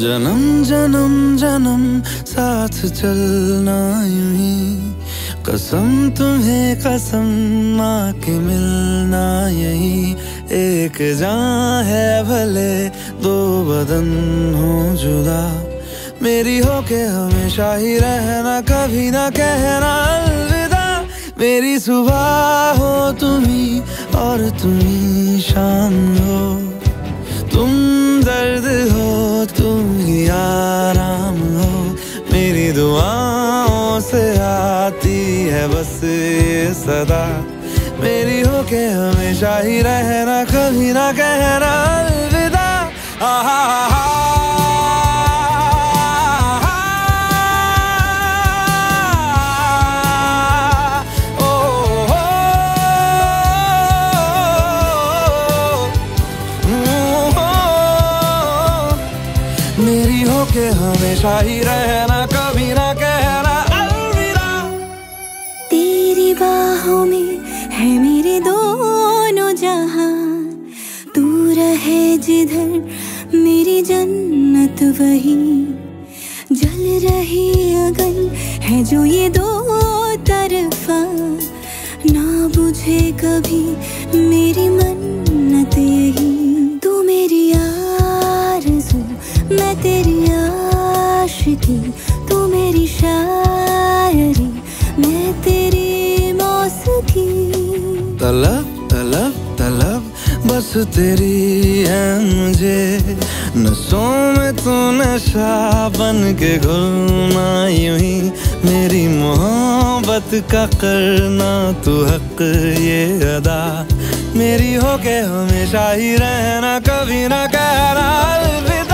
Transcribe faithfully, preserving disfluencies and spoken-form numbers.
जन्म जन्म जन्म साथ चलना यूं ही, कसम तुम्हें कसम माँ के मिलना यही। एक जान है भले दो बदन हो जुदा, मेरी हो के हमेशा ही रहना, कभी ना कहना अलविदा। मेरी सुबह हो तुम्ही और तुम्ही शाम हो, तुम दर्द हो तुम ही आराम हो। मेरी दुआओं से आती है बस ये सदा, मेरी हो के हमेशा ही रहना, कभी ना कहना अलविदा। आहा मेरी हो के हमेशा ही रहना, कभी ना कहना अलविदा। तेरी बाहों में है मेरे दोनों जहां, तू रहे जिधर मेरी जन्नत वही। जल रही अगन है जो ये दो तरफा, ना बुझे कभी मेरी मन्नत यही। तू मेरी आरज़ू मैं तेरी आशिकी, तू मेरी शायरी मैं तेरी मौसिकी। तलब तलब तलब बस तेरी है मुझे, नसों में तू नशा बन के घुलना यूं ही। मेरी मोहब्बत का करना तू हक ये अदा, मेरी हो के हमेशा ही रहना, कभी ना कहना अलविदा।